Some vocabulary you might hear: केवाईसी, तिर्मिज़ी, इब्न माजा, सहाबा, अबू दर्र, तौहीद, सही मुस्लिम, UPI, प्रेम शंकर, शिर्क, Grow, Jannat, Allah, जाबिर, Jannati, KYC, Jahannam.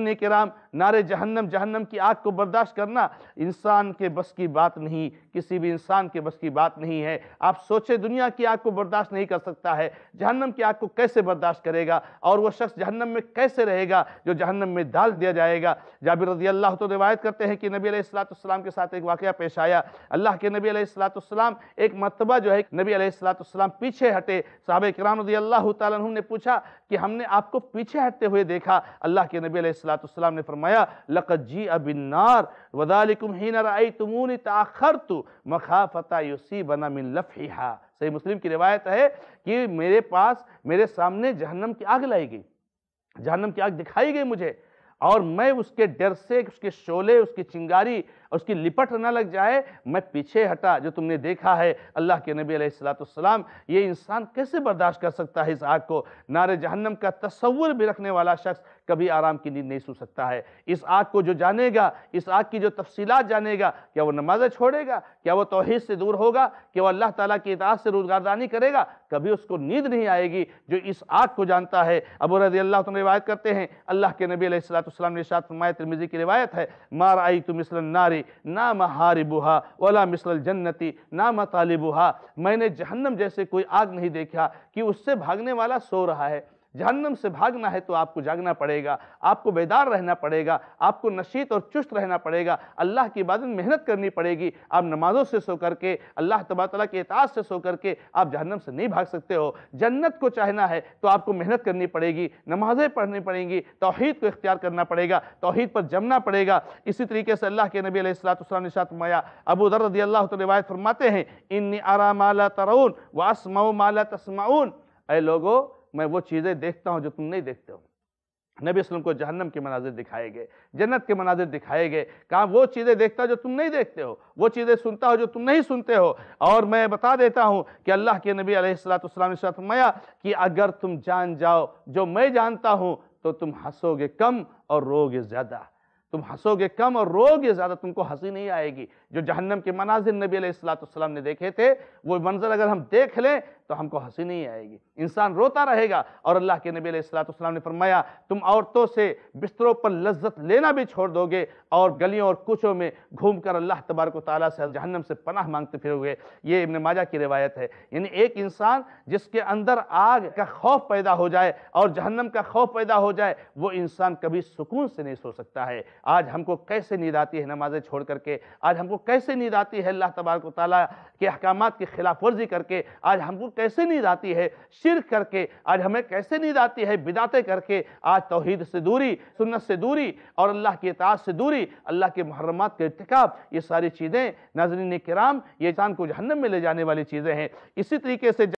नेकिराम नारे जहन्नम, जहन्नम की आग को बर्दाश्त करना इंसान के बस की बात नहीं, किसी भी इंसान के बस की बात नहीं है। आप सोचे दुनिया की आग को बर्दाश्त नहीं कर सकता है, जहन्नम की आग को कैसे बर्दाश्त करेगा और वह शख्स जहन्नम में कैसे रहेगा जो जहन्नम में डाल दिया जाएगा। जाबिर रज़ी अल्लाह तो रिवायत करते हैं कि नबी अलैहिस्सलाम के साथ एक वाक़या पेश आया। अल्लाह के नबी अलैहिस्सलाम एक मरतबा जो है नबी अलैहिस्सलाम पीछे हटे। सहाबा किराम रज़ी अल्लाह तआला अन्हुम ने पूछा कि हमने आपको पीछे हटते हुए देखा। अल्लाह के नबी अलैहिस्सलाम ने फरमाया, लक़द जीअ बिन्नार वज़ालिकुम हीन रअयतमूनी तअख़्ख़रतु मख़ाफ़ता युसीबना मिन लफ़्हिहा। सही मुस्लिम की रिवायत है कि मेरे पास, मेरे सामने जहन्नम की आग लाई गई, जहन्नम की आग दिखाई गई मुझे, और मैं उसके डर से, उसके शोले, उसकी चिंगारी, उसकी लिपट ना लग जाए, मैं पीछे हटा जो तुमने देखा है। अल्लाह के नबी अलैहिस्सलाम, ये इंसान कैसे बर्दाश्त कर सकता है इस आग को। नारे जहन्नम का तसव्वुर भी रखने वाला शख्स कभी आराम की नींद नहीं सो सकता है। इस आग को जो जानेगा, इस आग की जो तफसीलात जानेगा, क्या वो नमाज़ें छोड़ेगा, क्या वो तौहीद से दूर होगा, क्या वो अल्लाह ताला की इताअत से रोज़गारदानी करेगा, कभी उसको नींद नहीं आएगी जो इस आग को जानता है। अबू रज़ियल्लाहु अन्हु रिवायत करते हैं, अल्लाह के नबी अलैहिस्सलाम ने इरशाद फरमाया, तिर्मिज़ी की रिवायत है, मा रअयतु मिस्लन नारी ना महारिबुहा वला मिसल जन्नती ना मतालिबुहा। मैंने जहन्नम जैसे कोई आग नहीं देखा कि उससे भागने वाला सो रहा है। जहन्नम से भागना है तो आपको जागना पड़ेगा, आपको बेदार रहना पड़ेगा, आपको नशीत और चुस्त रहना पड़ेगा, अल्लाह की इबादत मेहनत करनी पड़ेगी। आप नमाजों से सो करके, अल्लाह तबारक तआला के इताअत से सो करके आप जहन्नम से नहीं भाग सकते हो। जन्नत को चाहना है तो आपको मेहनत करनी पड़ेगी, नमाजें पढ़नी पड़ेंगी, तौहीद को इख्तियार करना पड़ेगा, तौहीद पर जमना पड़ेगा। इसी तरीके से अल्लाह के नबी अलैहिस्सलाम ने इरशाद फरमाया, अबू दर्र रज़ियल्लाहु अन्हु रिवायत फरमाते हैं, इन्नी अरा मा ला तरऊन व अस्मऊ मा ला तस्मऊन। ऐ लोगों, मैं वो चीज़ें देखता हूँ जो तुम नहीं देखते हो। नबी सल्लम को जहन्नम के मनाजिर दिखाए गए, जन्नत के मनाजिर दिखाए गए। कहा वो चीज़ें देखता हो जो तुम नहीं देखते हो, वो चीज़ें सुनता हो जो तुम नहीं सुनते हो। और मैं बता देता हूँ कि अल्लाह के नबी अलैहिस्सलाम ने फरमाया कि अगर तुम जान जाओ जो मैं जानता हूँ तो तुम हंसोगे कम और रोगे ज़्यादा, तुम हंसोगे कम और रोगे ज़्यादा, तुमको हंसी नहीं आएगी। जो जहन्नम के मनाजिर नबी अलैहिस्सलाम ने देखे थे, वो मंजर अगर हम देख लें तो हमको हंसी नहीं आएगी, इंसान रोता रहेगा। और अल्लाह के नबी अलैहिस्सलाम ने फरमाया, तुम औरतों से बिस्तरों पर लज्जत लेना भी छोड़ दोगे और गलियों और कूचों में घूमकर अल्लाह तबारक व तआला से जहन्नम से पनाह मांगते फिरोगे। ये इब्न माजा की रिवायत है। यानी एक इंसान जिसके अंदर आग का खौफ पैदा हो जाए और जहन्नम का खौफ पैदा हो जाए, वो इंसान कभी सुकून से नहीं सो सकता है। आज हमको कैसे नींद आती है नमाजें छोड़ करके, आज हमको कैसे नींद आती है अल्लाह तबारक व तआला के अहकामात की खिलाफ वर्जी करके, आज हमको कैसे नींद आती है शिर्क करके, आज हमें कैसे नींद आती है बिदातें करके, आज तौहीद से दूरी, सुन्नत से दूरी और अल्लाह की इताअत से दूरी, अल्लाह के मुहर्रमात का इर्तिकाब। ये सारी चीज़ें नाज़रीन-ए-किराम, ये इंसान को जहन्नम में ले जाने वाली चीज़ें हैं। इसी तरीके से